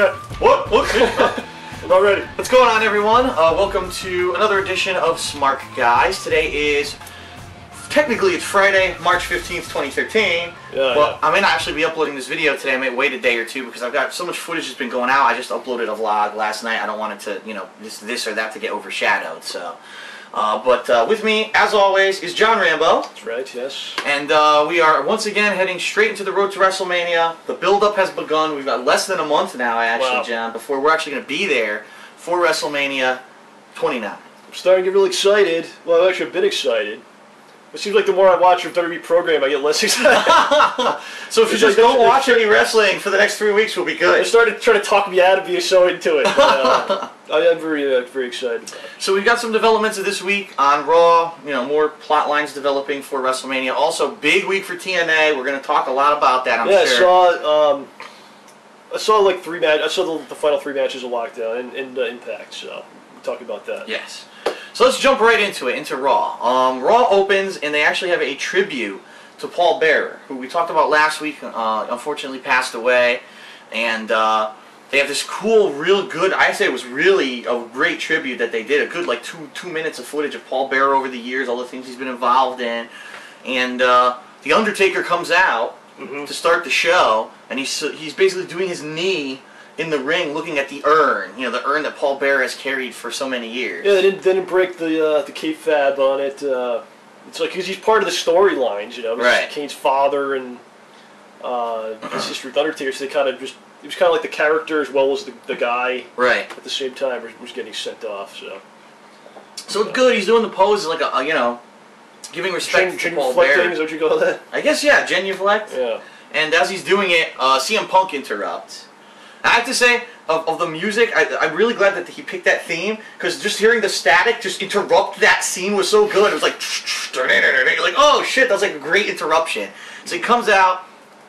yet. What? Not ready. What's going on, everyone? Welcome to another edition of Smart Guys. Today is, technically it's Friday, March 15th, 2013. But I may not actually be uploading this video today. I may wait a day or two because I've got so much footage that's been going out. I just uploaded a vlog last night. I don't want it to, you know, this or that to get overshadowed, so. But with me, as always, is John Rambo. That's right, yes. And we are once again heading straight into the road to WrestleMania. The build-up has begun. We've got less than a month now, actually, wow. John, before we're actually going to be there for WrestleMania 29. I'm starting to get really excited. Well, I'm actually a bit excited. It seems like the more I watch your WWE program, I get less excited. So if you just don't watch any wrestling for the next 3 weeks, we'll be good. They started trying to talk me out of being so into it. But, I'm very excited about it. So we've got some developments of this week on Raw. You know, more plot lines developing for WrestleMania. Also, big week for TNA. We're going to talk a lot about that, I'm sure. I saw like three matches. I saw the final three matches of Lockdown and Impact. So we'll talk about that. Yes. So let's jump right into it, into Raw. Raw opens, and they actually have a tribute to Paul Bearer, who we talked about last week, unfortunately passed away. And they have this cool, real good, I say it was really a great tribute that they did. A good, like, two minutes of footage of Paul Bearer over the years, all the things he's been involved in. And The Undertaker comes out to start the show, and he's basically doing his knee in the ring, looking at the urn, you know, the urn that Paul Bearer has carried for so many years. Yeah, they didn't break the kayfabe on it. It's like because he's part of the storylines, you know, right? Kane's father and his sister with Undertaker. So they kind of just it was kind of like the character as well as the guy, right? At the same time, was getting sent off. So good. He's doing the pose like a you know, giving respect to Paul Bearer. Is what you call that? I guess yeah, genuflect. Yeah. And as he's doing it, CM Punk interrupts. I have to say, of the music, I'm really glad that he picked that theme, because just hearing the static just interrupt that scene was so good. It was like, oh shit, that was like a great interruption. So he comes out,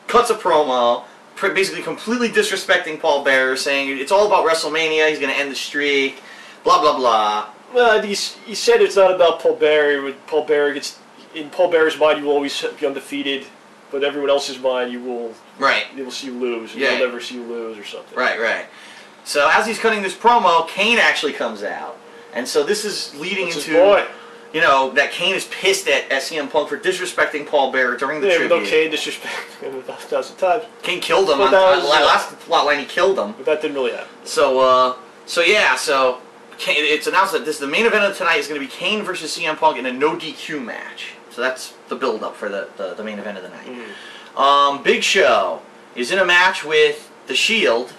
cuts a promo, basically completely disrespecting Paul Bearer, saying it's all about WrestleMania, he's going to end the streak, blah, blah, blah. Well, he said it's not about Paul Bearer. Paul Bearer gets, in Paul Bearer's mind, you will always be undefeated. But everyone else's mind, you will, right? They will see you lose. Yeah. They'll never see you lose, or something. Right, right. So as he's cutting this promo, Kane actually comes out, and so this is leading into, you know, that Kane is pissed at CM Punk for disrespecting Paul Bearer during the tribute. Yeah, Kane disrespected him 1,000 times. Kane killed him on the last plotline. He killed him. But that didn't really happen. So Kane, it's announced that the main event of tonight is going to be Kane versus CM Punk in a no DQ match. So that's the build-up for the main event of the night. Big Show is in a match with The Shield,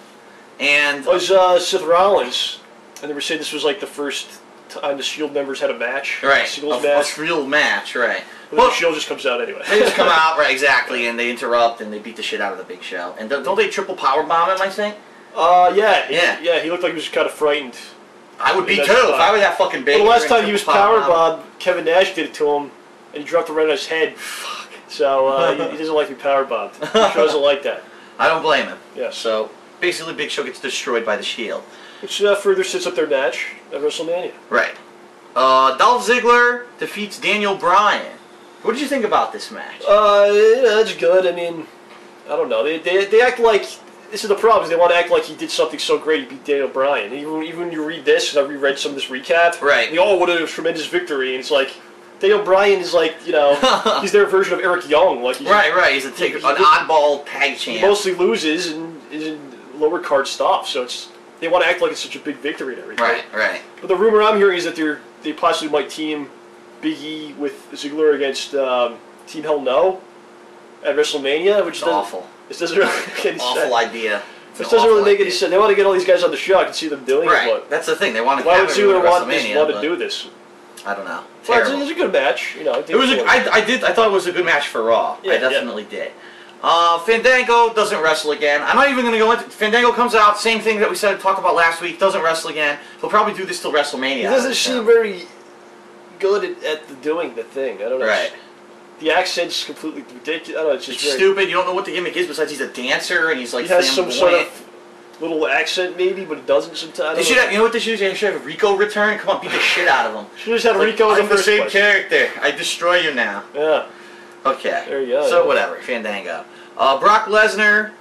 and it was Seth Rollins. I never said this was like the first time The Shield members had a match. Right. A singles match. A real match, right. Well, The Shield just comes out anyway. They just come out, right, exactly, and they interrupt, and they beat the shit out of the Big Show. And don't they triple powerbomb him, I think? Yeah. Yeah, he looked like he was kind of frightened. I would be, too, if I were that fucking big. Well, the last time he was powerbombed, Kevin Nash did it to him. And he dropped it right on his head. Fuck. So he doesn't like to be powerbombed. Big Show doesn't like that. I don't blame him. Yeah. So basically, Big Show gets destroyed by The Shield, which further sets up their match at WrestleMania. Right. Dolph Ziggler defeats Daniel Bryan. What did you think about this match? Yeah, that's good. I mean, I don't know. They act like this is the problem. Is they want to act like he did something so great he beat Daniel Bryan. Even when you read this, and I reread some of this recap. Right. They all wanted a tremendous victory, and it's like. Daniel Bryan is like, you know, he's their version of Eric Young. Like he's, right. He's an oddball tag champ. He mostly loses and is in lower card stuff, so it's they want to act like it's such a big victory and everything. Right. But the rumor I'm hearing is that they possibly might team Big E with Ziggler against Team Hell No at WrestleMania, which is awful. This doesn't really make any sense. Awful idea. This doesn't really make any sense. They want to get all these guys on the show. I can see them doing it. But that's the thing. They want to. Why would Ziggler want to do this? I don't know. Well, it was a good match, you know. I thought it was a good match for Raw. Yeah, I definitely did. Fandango doesn't wrestle again. I'm not even going to go into. Fandango comes out, same thing that we said talk about last week. Doesn't wrestle again. He'll probably do this till WrestleMania. He doesn't seem very good at doing the thing. I don't know. Right. The accent's completely ridiculous. I don't know. It's just stupid. You don't know what the gimmick is. Besides, he's a dancer and he's like. He has some sort of little accent maybe, but it doesn't sometimes. They should have, you know what they should do? They should have Rico return. Come on, beat the shit out of him. Should just have like, Rico in the same place. Character. I destroy you now. Yeah. Okay. There you go. So whatever. Fandango. Brock Lesnar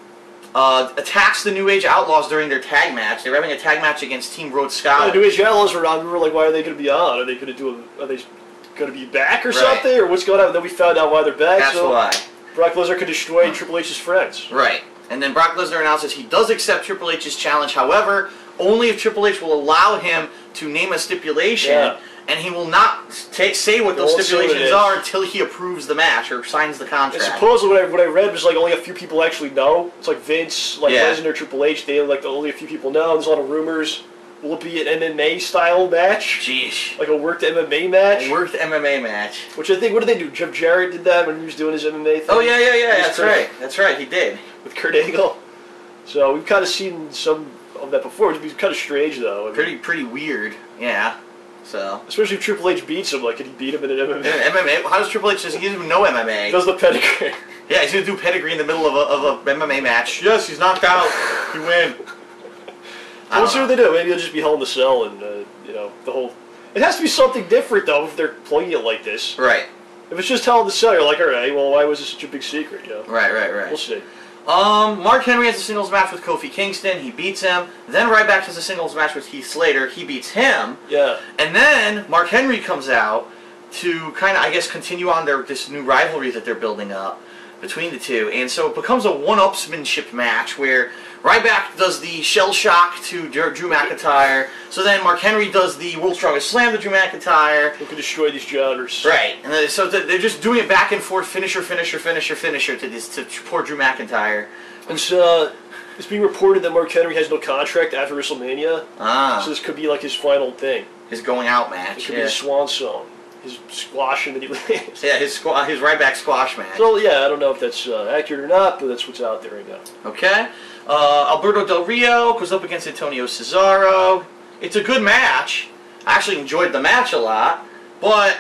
attacks the New Age Outlaws during their tag match. They were having a tag match against Team Rhodes Scholars. Yeah, the New Age Outlaws were around. We were like, why are they going to be on? Are they going to do? Are they going to be back or something? Or what's going on? And then we found out why they're back. That's why. Brock Lesnar could destroy Triple H's friends. Right. And then Brock Lesnar announces he does accept Triple H's challenge. However, only if Triple H will allow him to name a stipulation, and he will not say what those stipulations are until he approves the match or signs the contract. And supposedly what I read was like only a few people actually know. It's like Vince, like Lesnar, Triple H, they like only a few people know. There's a lot of rumors. Will it be an MMA style match? Jeez. Like a worked MMA match? A worked MMA match. Which I think, what did they do? Jeff Jarrett did that when he was doing his MMA thing? Oh yeah, yeah, yeah, that's right. That's right, he did. With Kurt Angle. So we've kind of seen some of that before. It'd be kind of strange though. I mean, pretty weird, yeah. So. Especially if Triple H beats him, like could he beat him in an MMA? MMA? How does Triple H, he doesn't even know MMA. He does the pedigree. Yeah, he's going to do pedigree in the middle of a MMA match. Yes, he's knocked out. You win. We'll see what they do. Maybe it'll just be Hell in the Cell and, you know, the whole... It has to be something different, though, if they're playing it like this. Right. If it's just Hell in the Cell, you're like, all right, well, why was this such a big secret, you know? Right, right, right. We'll see. Mark Henry has a singles match with Kofi Kingston. He beats him. Then Ryback has a singles match with Heath Slater. He beats him. Yeah. And then Mark Henry comes out to kind of, I guess, continue on this new rivalry that they're building up between the two. And so it becomes a one-upsmanship match where Ryback does the shell shock to Drew McIntyre. So then Mark Henry does the World's Strongest Slam to Drew McIntyre. Who can destroy these jobbers. Right. And then, so they're just doing it back and forth, finisher, finisher, finisher, finisher to poor Drew McIntyre. And so it's being reported that Mark Henry has no contract after WrestleMania. Ah. So this could be like his final thing. His going out match. It could be his swan song. His squash and then he leaves. Yeah, his Ryback squash match. So, yeah, I don't know if that's accurate or not, but that's what's out there right now. Okay. Alberto Del Rio goes up against Antonio Cesaro. It's a good match. I actually enjoyed the match a lot. But,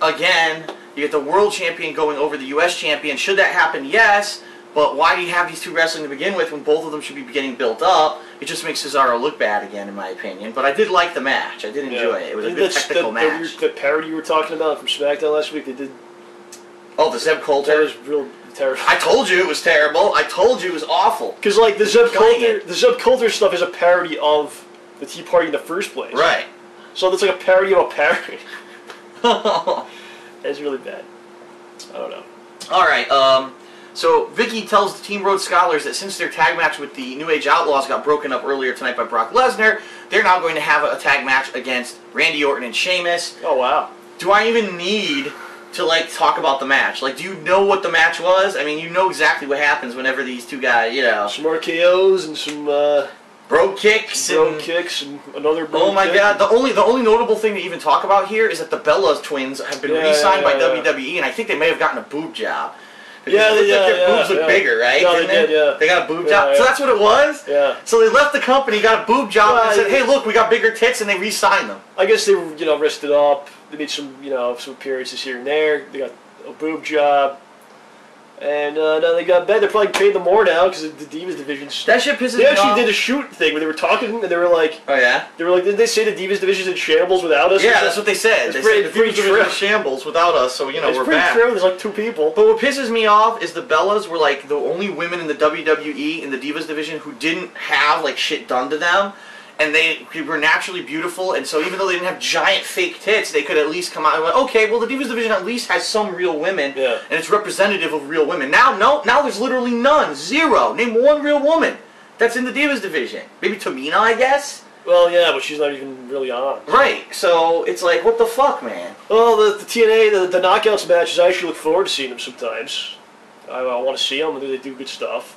again, you get the world champion going over the U.S. champion. Should that happen? Yes. But why do you have these two wrestling to begin with when both of them should be getting built up? It just makes Cesaro look bad again, in my opinion. But I did like the match. I did enjoy it. It was a good technical match. The parody you were talking about from SmackDown last week, they did... Oh, the Zeb Coulter? That was real terrible. I told you it was terrible. I told you it was awful. Because, like, the Zeb Coulter stuff is a parody of the Tea Party in the first place. Right. So that's like a parody of a parody. That's really bad. I don't know. All right, So, Vicky tells the Team Rhodes Scholars that since their tag match with the New Age Outlaws got broken up earlier tonight by Brock Lesnar, they're now going to have a tag match against Randy Orton and Sheamus. Oh, wow. Do I even need to, like, talk about the match? Like, do you know what the match was? I mean, you know exactly what happens whenever these two guys, you know. Some RKOs and some, bro kicks. Bro kicks and another bro kick. Oh my god, the only notable thing to even talk about here is that the Bella twins have been re-signed by WWE, and I think they may have gotten a boob job. Yeah, their boobs look bigger, right? No, they got a boob job. So that's what it was? Yeah. So they left the company, got a boob job, and said, hey, look, we got bigger tits, and they re-signed them. I guess they were, you know, rested up. They made some, you know, some appearances here and there. They got a boob job. And now they got bad. They're probably paid them more now because the Divas division's... That shit pisses me off. They actually did a shoot thing where they were talking and they were like... Oh, yeah? They were like, didn't they say the Divas division's in shambles without us? Yeah, that's what they said. They said the Divas division's in shambles without us, so, you know, we're back. It's pretty true. There's like two people. But what pisses me off is the Bellas were like the only women in the WWE in the Divas division who didn't have like shit done to them. And they were naturally beautiful, and so even though they didn't have giant fake tits, they could at least come out and went, okay, well, the Divas division at least has some real women, and it's representative of real women. Now, no, now there's literally none. Zero. Name one real woman that's in the Divas division. Maybe Tamina, I guess? Well, yeah, but she's not even really on. Right. So it's like, what the fuck, man? Well, the TNA, the Knockouts matches, I actually look forward to seeing them sometimes. I want to see them, and they do good stuff.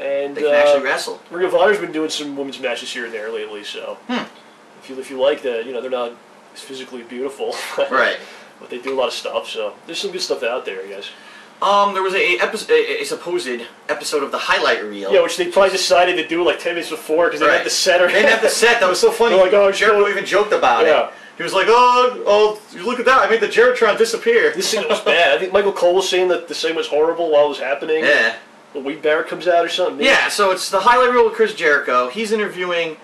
And they can actually wrestle. Ring of Honor's been doing some women's matches here and there lately, so if you like that, you know they're not physically beautiful, right? But they do a lot of stuff, so there's some good stuff out there, I guess. There was a supposed episode of the highlight reel. Yeah, which they probably decided to do like 10 minutes before because they had the set. They didn't have the set. That was so funny. They're like, oh, Jericho even joked about it. He was like, oh, look at that! I made the Geritron disappear. This thing was bad. I think Michael Cole was saying that the segment was horrible while it was happening. Yeah. Wade Barrett comes out or something. Maybe. Yeah, so it's the highlight reel with Chris Jericho. He's interviewing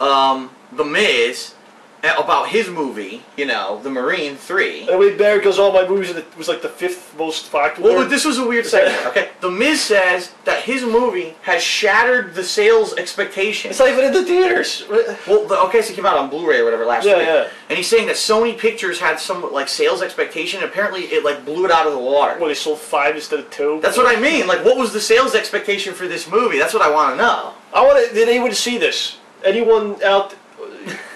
The Miz, about his movie, you know, The Marine 3. And Wade Barrett goes, all my movies was like the 5th most popular. Well, this was a weird segment, okay? The Miz says that his movie has shattered the sales expectations. It's not even in the theaters. Well, okay, so it came out on Blu-ray or whatever last week. Yeah. And he's saying that Sony Pictures had some, like, sales expectation, and apparently it, like, blew it out of the water. Well, they sold 5 instead of 2? That's what I mean. Like, what was the sales expectation for this movie? That's what I want to know. I want to... Did anyone see this? Anyone out...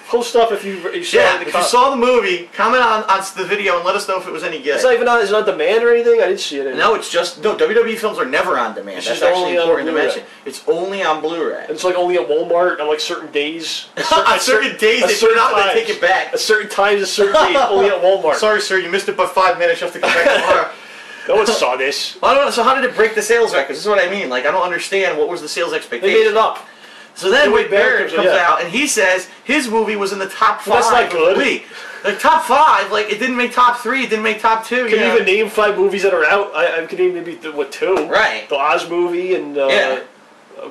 Post stuff if you saw the movie, comment on the video and let us know if it was any good. It's not even on, it's not demand or anything? I didn't see it anymore. No, it's just, no, WWE films are never on demand. It's actually important to mention. It's only on Blu-ray. It's like only at Walmart on like certain days. They take it back. A certain times, a certain date, only at Walmart. Sorry sir, you missed it by 5 minutes, you have to come back tomorrow. No one saw this. Well, I don't know, so how did it break the sales records? This is what I mean, like I don't understand what was the sales expectation. They made it up. So then Wade Barrett comes out and he says his movie was in the top 5. That's not good. Like top 5, like it didn't make top 3, it didn't make top 2. Can you even name 5 movies that are out? I can name maybe what 2. Right. The Oz movie and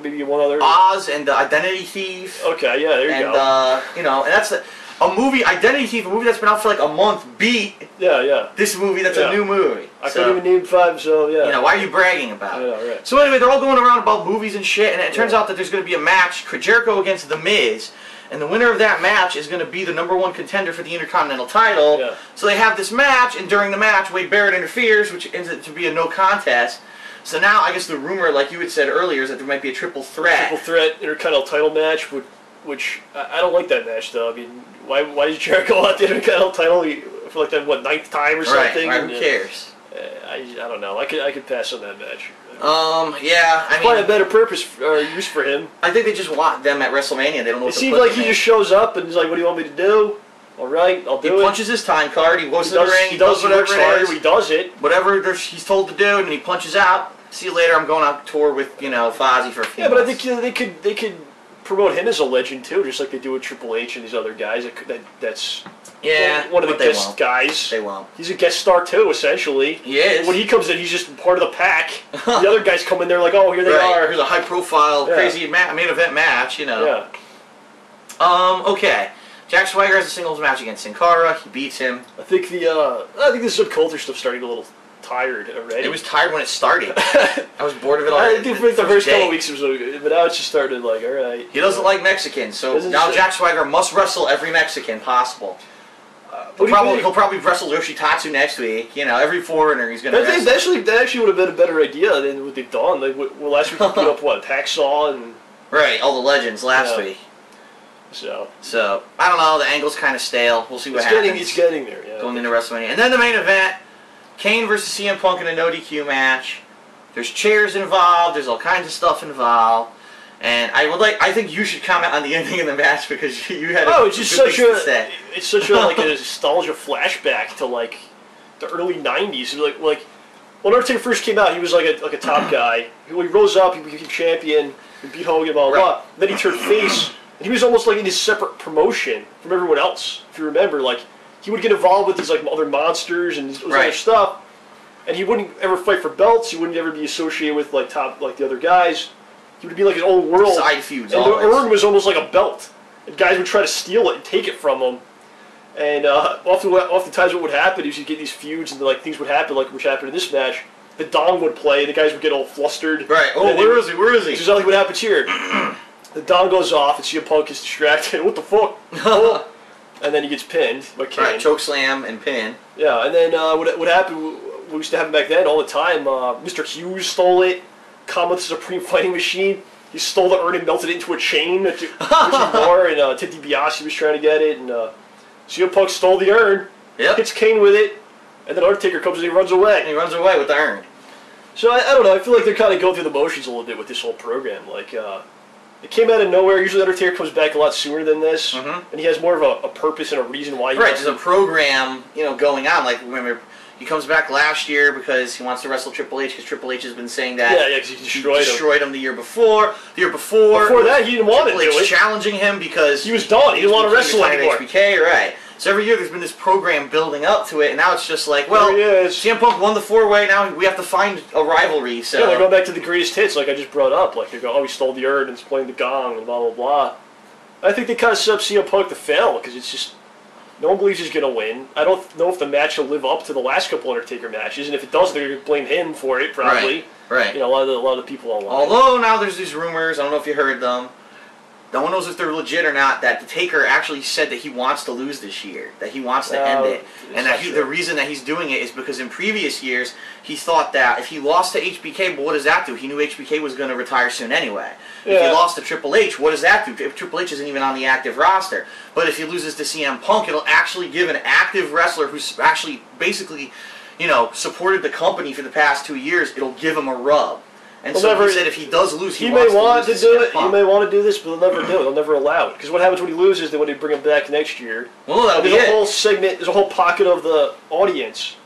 maybe one other. Oz and the Identity Thief. Okay, yeah, there you go. And you know, and that's a movie, Identity Thief, a movie that's been out for like a month, beat this movie that's a new movie. I couldn't even name 5, so yeah. You know, why are you bragging about it? I know, right. So anyway, they're all going around about movies and shit, and it turns out that there's going to be a match, Jericho against The Miz, and the winner of that match is going to be the #1 contender for the Intercontinental title. Yeah. So they have this match, and during the match, Wade Barrett interferes, which ends up to be a no contest. So now, I guess the rumor, like you had said earlier, is that there might be a triple threat. Triple threat Intercontinental title match, which I don't like that match, though. I mean, why did Jericho want the Intercontinental title for like that, what, 9th time or something? Right, who cares? I don't know. I could pass on that match. Yeah. I mean, probably a better purpose or use for him. I think they just want them at WrestleMania. They don't know. It seems like he just shows up and he's like, "What do you want me to do? All right, I'll do it." He punches his time card. He goes to the ring. He does whatever it is. He does it. Whatever he's told to do, and he punches out. See you later. I'm going on tour with Fozzy for a few. Yeah, but I think they could promote him as a legend too, just like they do with Triple H and these other guys. That's one of the guest guys. They won't. He's a guest star too, essentially. He is. When he comes in, he's just part of the pack. The other guys come in, they're like, oh, here they are. Here's a high-profile, crazy main event match, you know. Yeah. Okay. Jack Swagger has a singles match against Sin Cara. He beats him. I think the Zeb Coulter stuff's starting to get a little tired already. It was tired when it started. I was bored of it all. I think for the first couple weeks it was okay, but now it's just started like, all right. He doesn't like Mexicans, so now Jack Swagger must wrestle every Mexican possible. He'll probably wrestle Yoshitatsu next week. You know, every foreigner he's going to wrestle. That actually would have been a better idea than what they've done. Like, well, last week we put up, what, Hacksaw and... Right, all the legends last week. So, I don't know, the angle's kind of stale. We'll see what happens. It's getting there, yeah. Going into WrestleMania. And then the main event, Kane versus CM Punk in a no DQ match. There's chairs involved, there's all kinds of stuff involved. And I think you should comment on the ending of the match because you had it's such a like a nostalgia flashback to like the early '90s. Like when Undertaker first came out, he was like a top guy. When he rose up, he became champion and beat Hogan, blah blah blah. Then he turned face, and he was almost like in his separate promotion from everyone else. If you remember, like he would get involved with these like other monsters and other stuff, and he wouldn't ever fight for belts. He wouldn't ever be associated with like the other guys. It would be like his own world. Side feuds, and the urn was almost like a belt. And guys would try to steal it and take it from him. And oftentimes what would happen is you'd get these feuds and like things would happen, like which happened in this match. The Dom would play, and the guys would get all flustered. Right. Oh, where is he? Where is he? It's exactly what happens here. The Dom goes off, and CM Punk is distracted. What the fuck? And then he gets pinned by Kane. Right, choke slam and pin. Yeah, and then what happened? We used to happen back then all the time. Mr. Hughes stole it. Kama, the Supreme Fighting Machine. He stole the urn and melted it into a chain. Which he wore, and Ted DiBiase was trying to get it. And CM Punk stole the urn, hits Kane with it, and then Undertaker comes and he runs away. And he runs away with the urn. So I don't know. I feel like they're kind of going through the motions a little bit with this whole program. Like it came out of nowhere. Usually Undertaker comes back a lot sooner than this, and he has more of a purpose and a reason why. Right, there's a program, going on. Like remember. He comes back last year because he wants to wrestle Triple H because Triple H has been saying that because he destroyed him the year before. Before that, he didn't want to do it. Triple H challenging him because he was done. He didn't want to wrestle anymore. HBK, right. So every year there's been this program building up to it, and now it's just like, well, CM Punk won the 4-way, now we have to find a rivalry. So yeah, they're going back to the greatest hits like I just brought up. Like they go, oh, he stole the urn and he's playing the gong and blah, blah, blah. I think they kind of set up CM Punk to fail because it's just... No one believes he's going to win. I don't know if the match will live up to the last couple Undertaker matches, and if it does, they're going to blame him for it, probably. Right. You know, a lot of the people online. Although now there's these rumors, I don't know if you heard them, no one knows if they're legit or not, that the Taker actually said that he wants to lose this year, that he wants to end it. And that the reason that he's doing it is because in previous years, he thought that if he lost to HBK, well, what does that do? He knew HBK was going to retire soon anyway. Yeah. If he lost to Triple H, what does that do? If Triple H isn't even on the active roster. But if he loses to CM Punk, it'll actually give an active wrestler who's actually basically, you know, supported the company for the past 2 years, it'll give him a rub. And so he said if he does lose, he may want to do it. He may want to do this, but they'll never do it. They'll never allow it. Because what happens when he loses? Then when they bring him back next year, well, that'll be it. There's a whole segment. There's a whole pocket of the audience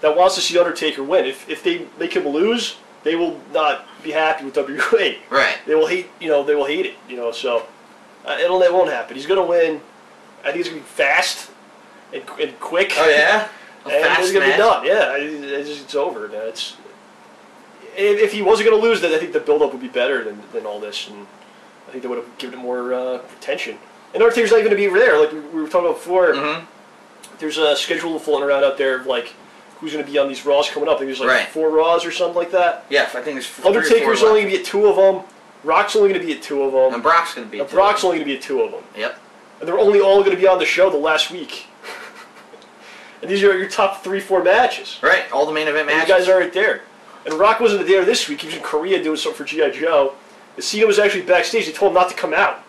that wants to see Undertaker win. If they make him lose, they will not be happy with WWE. Right. They will hate. You know. They will hate it. You know. So it won't happen. He's going to win. I think he's going to be fast and quick. Oh yeah. And he's going to be done. Yeah. It's over. Now. It's. If he wasn't going to lose, then I think the build-up would be better than all this, and I think they would have given it more attention. And Undertaker's not even going to be there, like we were talking about before. Mm-hmm. There's a schedule floating around out there of, like, who's going to be on these Raws coming up. I think there's, like, 4 Raws or something like that. Yeah, I think there's 3 or 4. Undertaker's only going to be at 2 of them. Rock's only going to be at 2 of them. And Brock's going to be at 2 Brock's only going to be at 2 of them. Yep. And they're only all going to be on the show the last week. And these are your top 3-4 matches. Right, all the main event matches. And you guys are right there. And Rock wasn't there this week. He was in Korea doing something for G.I. Joe. And Cena was actually backstage. They told him not to come out.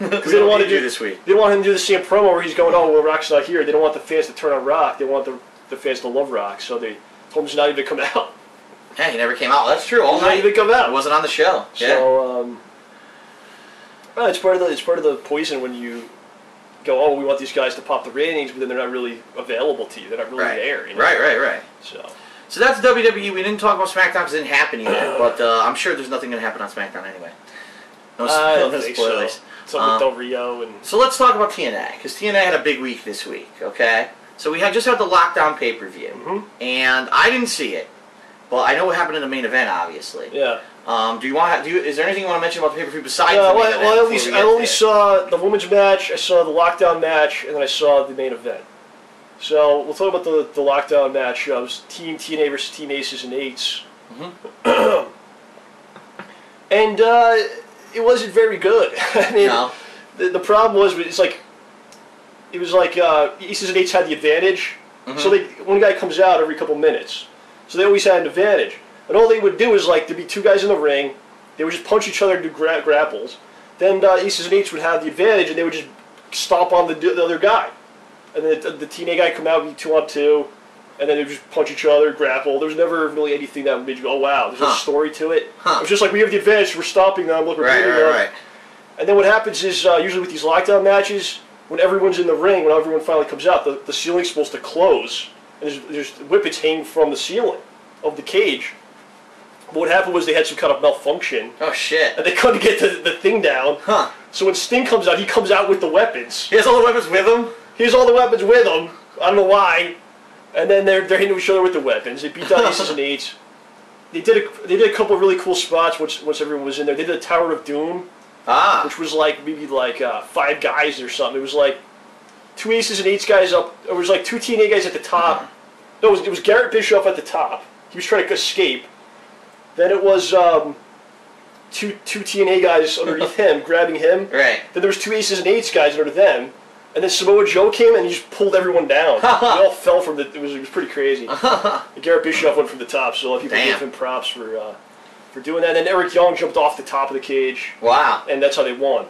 Because they don't want to do this week. They don't want him to do the same promo where he's going, oh, well, Rock's not here. They don't want the fans to turn on Rock. They want the fans to love Rock. So they told him not even to come out. Yeah, he never came out. That's true. All night. He didn't even come out. He wasn't on the show. Yeah. So, well, it's part of the poison when you go, oh, we want these guys to pop the ratings, but then they're not really available to you. They're not really there. You know? Right. So that's WWE. We didn't talk about SmackDown because it didn't happen either, but I'm sure there's nothing going to happen on SmackDown anyway. No spoilers. So. With Del Rio and... So let's talk about TNA, because TNA had a big week this week, okay? So we just had the Lockdown pay-per-view, and I didn't see it, but I know what happened in the main event, obviously. Yeah. Is there anything you want to mention about the pay-per-view besides the main event? Well, I only saw the women's match, I saw the Lockdown match, and then I saw the main event. So, we'll talk about the Lockdown match. It was Team TNA versus Team Aces and Eights. Mm-hmm. And it wasn't very good. I mean, no. The problem was, it was like Aces and Eights had the advantage. Mm-hmm. So, one guy comes out every couple minutes. So, they always had an advantage. And all they would do is, there'd be 2 guys in the ring. They would just punch each other and do grapples. Then Aces and Eights would have the advantage, and they would just stomp on the other guy. And then the TNA guy come out and be 2-on-2, and then they just punch each other, grapple. There was never really anything that made you go, oh, wow, there's no story to it. It was just like, we have the advantage, we're stopping them, look, we're beating them. Right. And then what happens is, usually with these Lockdown matches, when everyone's in the ring, when everyone finally comes out, the ceiling's supposed to close, and there's whippets hanging from the ceiling of the cage. But what happened was they had some kind of malfunction. Oh, shit. And they couldn't get the thing down. Huh. So when Sting comes out, he comes out with the weapons. He has all the weapons with him? He has all the weapons with him. I don't know why. And then they're hitting each other with the weapons. They beat down Aces and Eights. They did a couple of really cool spots once everyone was in there. They did a Tower of Doom, which was maybe 5 guys or something. It was 2 Aces and Eights guys up. It was 2 TNA guys at the top. No, it was Garrett Bischoff at the top. He was trying to escape. Then it was two TNA guys underneath him grabbing him. Right. Then there was 2 Aces and Eights guys under them. And then Samoa Joe came and he just pulled everyone down. They all fell from the... It was pretty crazy. Garrett Bischoff went from the top, so a lot of people gave him props for doing that. And then Eric Young jumped off the top of the cage. Wow. And that's how they won.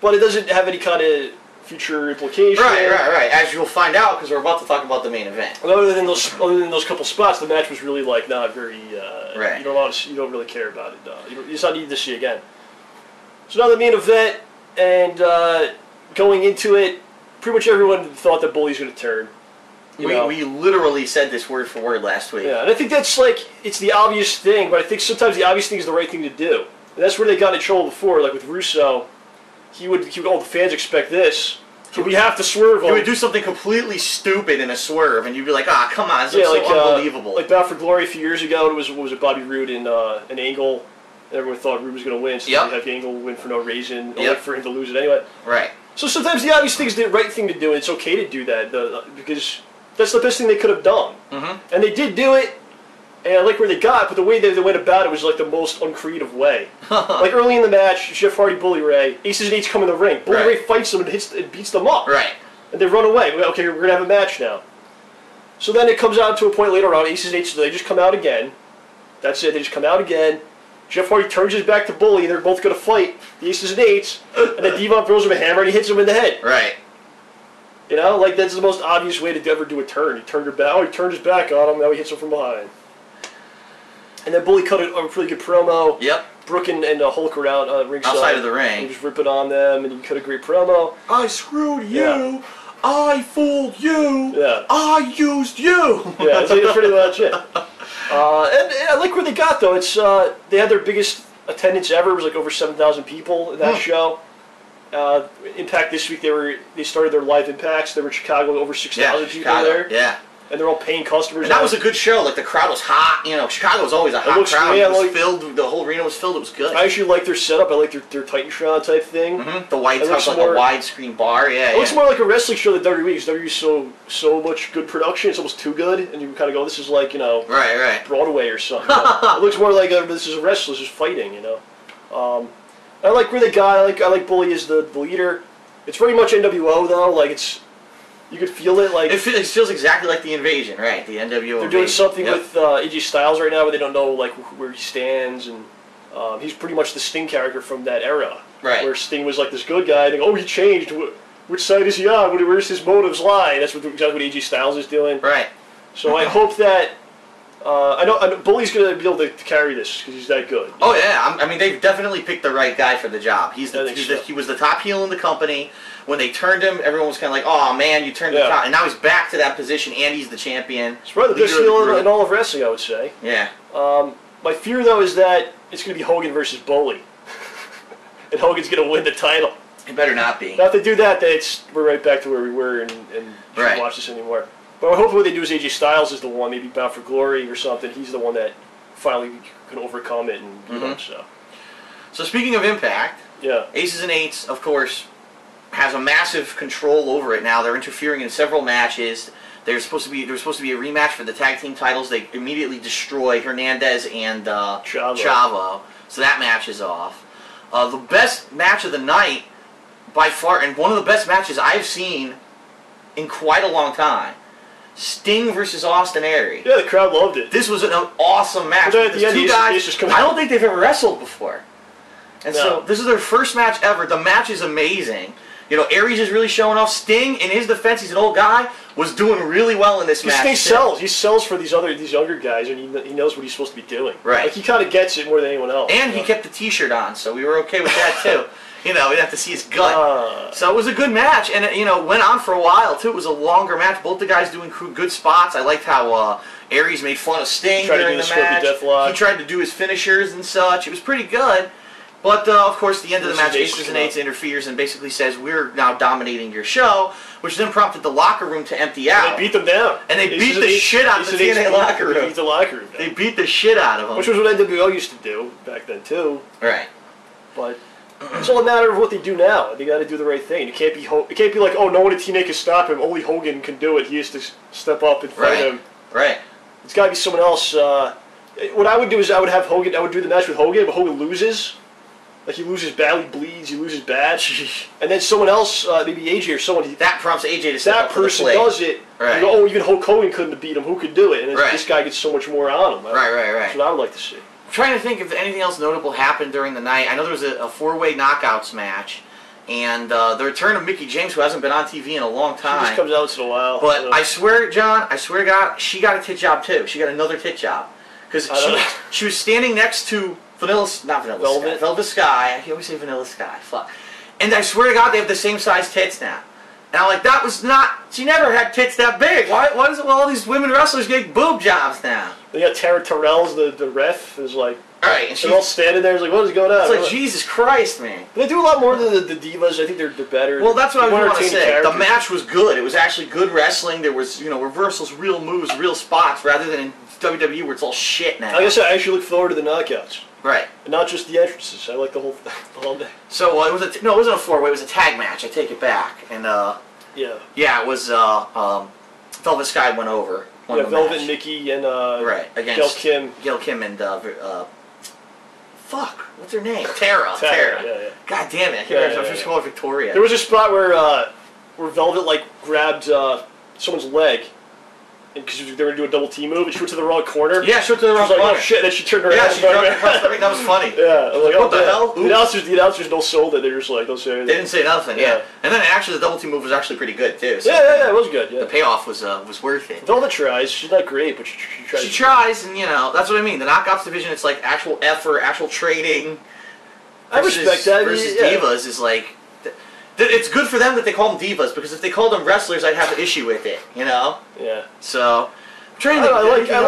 But it doesn't have any kind of future implication. Right. As you'll find out, because we're about to talk about the main event. And other than those couple spots, the match was really not very... Right. You don't really care about it. It's not needed to see again. So now the main event, and... Going into it, pretty much everyone thought that Bully's going to turn. We literally said this word for word last week. Yeah, and I think that's it's the obvious thing, but I think sometimes the obvious thing is the right thing to do. And that's where they got in trouble before, with Russo. He would oh, the fans expect this, so we have to swerve on him. He would do something completely stupid in a swerve, and you'd be like, ah, come on, so unbelievable. Like Bound for Glory a few years ago, it was Bobby Roode and an Angle, and everyone thought Roode was going to win, so they had Angle win for no reason, for him to lose it anyway. Right. So sometimes the obvious thing is the right thing to do, and it's okay to do that, because that's the best thing they could have done. Mm-hmm. And they did do it, and I like where they got, but the way they went about it was like the most uncreative way. Like early in the match, Jeff Hardy, Bully Ray, Aces and Eights come in the ring. Bully Ray fights them and beats them up. Right. And they run away. Okay, we're going to have a match now. So then it comes out to a point later on, Aces and Eights, they just come out again. That's it, they just come out again. Jeff Hardy turns his back to Bully, and they're both going to fight the Aces and Eights, and then D-Von throws him a hammer, and he hits him in the head. Right. You know, like, that's the most obvious way to ever do a turn. He turned, he turned his back on him, now he hits him from behind. And then Bully cut a pretty good promo. Yep. Brooke and Hulk were out ringside. Outside of the ring. He was ripping on them, and he cut a great promo. I screwed you. Yeah. I fooled you. Yeah. I used you. Yeah, that's pretty much it. And I like where they got, though. It's they had their biggest attendance ever. It was like over 7,000 people in that show. Impact this week, they started their live Impacts. They were in Chicago, over 6,000 people there. Yeah. And they're all paying customers. And that was a good show. Like, the crowd was hot. You know, Chicago was always a hot crowd. Yeah, it was filled. The whole arena was filled. It was good. I actually like their setup. I like their Titantron type thing. Mm-hmm. The white house, like a widescreen bar. Yeah, it looks more like a wrestling show than WWE. Because WWE's so much good production. It's almost too good. And you kind of go, this is like, you know, Broadway or something. It looks more like this is a wrestler just fighting, you know. I like where they got. I like Bully as the leader. It's very much NWO, though. Like, it's... You could feel it, like... It feels exactly like the Invasion, right? The NWO Invasion. They're doing something with AJ Styles right now where they don't know, like, where he stands, and he's pretty much the Sting character from that era. Right. Where Sting was, like, this good guy, and they go, oh, he changed. Which side is he on? Where's his motives lie? And that's exactly what AJ Styles is doing. Right. So I hope that... I know Bully's going to be able to carry this because he's that good. Oh, yeah. I mean, they've definitely picked the right guy for the job. He was the top heel in the company. When they turned him, everyone was kind of like, oh, man, you turned the top. And now he's back to that position, and he's the champion. It's probably the best heel in all of wrestling, I would say. Yeah. My fear, though, is that it's going to be Hogan versus Bully. And Hogan's going to win the title. It better not be. Now, if they do that, we're right back to where we were and shouldn't watch this anymore. But hopefully what they do is AJ Styles is the one, maybe Bound for Glory or something. He's the one that finally can overcome it and beat him, So speaking of Impact, Aces and Eights, of course, has a massive control over it now. They're interfering in several matches. There was supposed to be a rematch for the tag team titles. They immediately destroy Hernandez and Chavo. So that match is off. The best match of the night, by far, and one of the best matches I've seen in quite a long time. Sting versus Austin Aries. Yeah, the crowd loved it. This was an awesome match. But at the end, two guys, just I don't think they've ever wrestled before. And so this is their first match ever. The match is amazing. You know, Aries is really showing off. Sting, in his defense, he's an old guy, was doing really well in this match. Sting sells. He sells for these younger guys, and he knows what he's supposed to be doing. Right. Like, he kind of gets it more than anyone else. And he kept the T-shirt on, so we were okay with that, too. You know, we'd have to see his gut. So it was a good match, and it, you know, went on for a while, too. It was a longer match. Both the guys doing good spots. I liked how Aries made fun of Sting during the match. He tried to do his finishers and such. It was pretty good. But, of course, the end of the match, Aces and Eights interferes and basically says, we're now dominating your show, which then prompted the locker room to empty out. And they beat them down. And they beat the shit out of the TNA locker room. They beat the locker room. They beat the shit out of them. Which was what NWO used to do back then, too. Right. But it's all a matter of what they do now. They got to do the right thing. It can't be like, oh, no one at TNA can stop him. Only Hogan can do it. He has to step up and fight him. Right. It's got to be someone else. What I would do is I would do the match with Hogan, but Hogan loses. Like, he loses badly, bleeds, he loses bad. And then someone else, maybe AJ or someone... That prompts AJ to step up for the plate. That person does it. Right. You go, oh, even Hulk Hogan couldn't have beat him. Who could do it? And this guy gets so much more on him. Right. That's what I would like to see. I'm trying to think if anything else notable happened during the night. I know there was a four-way knockouts match. And the return of Mickie James, who hasn't been on TV in a long time. She just comes out once in a while. But I swear, John, I swear to God, she got a tit job, too. She got another tit job. Because she was standing next to... Velvet Sky. I always say Vanilla Sky. Fuck. And I swear to God, they have the same size tits now. And I'm like, that was not... She never had tits that big. Why does all these women wrestlers get boob jobs now? They got Tara Terrell's, the ref, is like... Alright, and she's all standing there. It's like, what is going on? It's like, Jesus Christ, man. They do a lot more than the divas. I think they're better. Well, that's what I want to say. Characters. The match was good. It was actually good wrestling. There was, you know, reversals, real moves, real spots, rather than in WWE where it's all shit now. Like I said, I actually look forward to the knockouts. Right. And not just the entrances. I like the whole thing, the whole day. So it was a no, it wasn't a four-way. It was a tag match. I take it back. And yeah. Yeah, it was Velvet Sky went over. Yeah, Velvet Mickey and right against Gail Kim and fuck, what's her name? Tara. Yeah, yeah. God damn it! I can't remember. I'm just calling her Victoria. There was a spot where Velvet like grabbed someone's leg. Because they were going to do a double team move, and she went to the wrong corner. Yeah, she went to the wrong corner. Like, oh shit, then she turned her ass. Yeah, that was funny. Yeah, I was like, oh, what the hell? The announcers don't sold it, they're just like, don't say anything. They didn't say nothing, yeah. And then actually, the double team move was actually pretty good, too. So, yeah, it was good, yeah. The payoff was worth it. Velvet tries, she's not great, but she tries. She tries, and you know, that's what I mean. The Knockouts division, it's like actual effort, actual trading. I respect that. Versus Divas is like, it's good for them that they call them divas, because if they called them wrestlers, I'd have an issue with it, you know? Yeah. So, I'm trying to think. I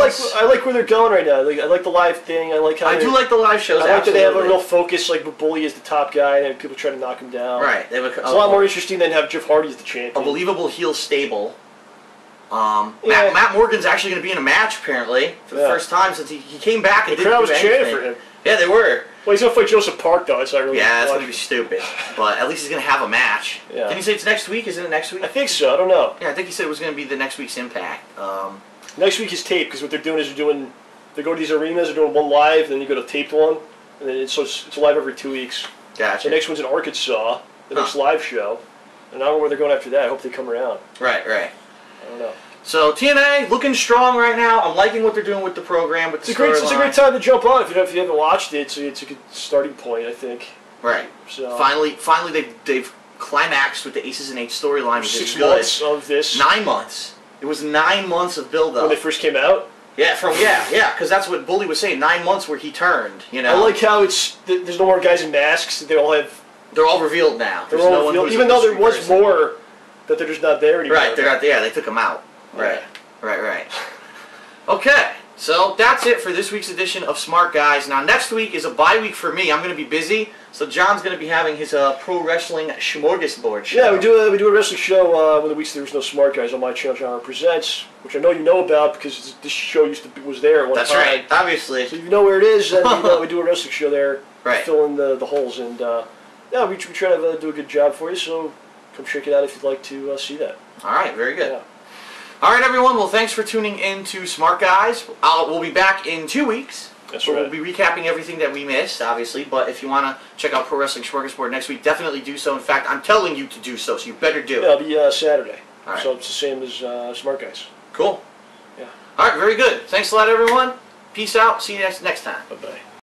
like where they're going right now. Like, I like the live thing. I like how I do like the live shows, I like that they have a real focus, like Bully is the top guy, and people try to knock him down. Right. They have it's a lot more interesting than have Jeff Hardy as the champion. A believable heel stable. Yeah. Matt Morgan's actually going to be in a match, apparently, for the first time since he came back and didn't do anything. The crowd was chanting for him. Yeah, they were. Well, he's going to fight Joseph Park, though, so I really that's going to be stupid. But at least he's going to have a match. Yeah. Didn't he say it's next week? Isn't it next week? I think so. I don't know. Yeah, I think he said it was going to be the next week's Impact. Next week is taped, because what they're doing is they go to these arenas, they're doing one live, then you go to taped one, and then it's live every 2 weeks. Gotcha. The next one's in Arkansas, the next live show. And I don't know where they're going after that. I hope they come around. Right, right. I don't know. So TNA looking strong right now. I'm liking what they're doing with the program. With it's a great time to jump on if you haven't watched it. So it's a good starting point, I think. Right. So finally they've climaxed with the Aces and Eights storyline. 6 months of this. 9 months. It was 9 months of build-up. When they first came out. Yeah, because that's what Bully was saying. 9 months where he turned. You know. I like how there's no more guys in masks. They all have. They're all revealed now. They're all revealed. Even though there was more, that they're just not there anymore. Right. They're not there. They took them out. Right, right, right. Okay, so that's it for this week's edition of Smart Guys. Now, next week is a bye week for me. I'm going to be busy, so John's going to be having his pro wrestling smorgasbord show. Yeah, we do a wrestling show when the weeks there was no Smart Guys on my channel, John Presents, which I know you know about because this show was there at one time. That's right, obviously. So if you know where it is, then you know we do a wrestling show there, fill in the holes, and yeah, we try to do a good job for you. So come check it out if you'd like to see that. All right, very good. Yeah. All right, everyone. Well, thanks for tuning in to Smart Guys. We'll be back in 2 weeks. That's right. We'll be recapping everything that we missed, obviously. But if you want to check out Pro Wrestling Smorgasbord next week, definitely do so. In fact, I'm telling you to do so, so you better do it. Yeah, it'll be Saturday. All right. So it's the same as Smart Guys. Cool. Yeah. All right, very good. Thanks a lot, everyone. Peace out. See you next time. Bye-bye.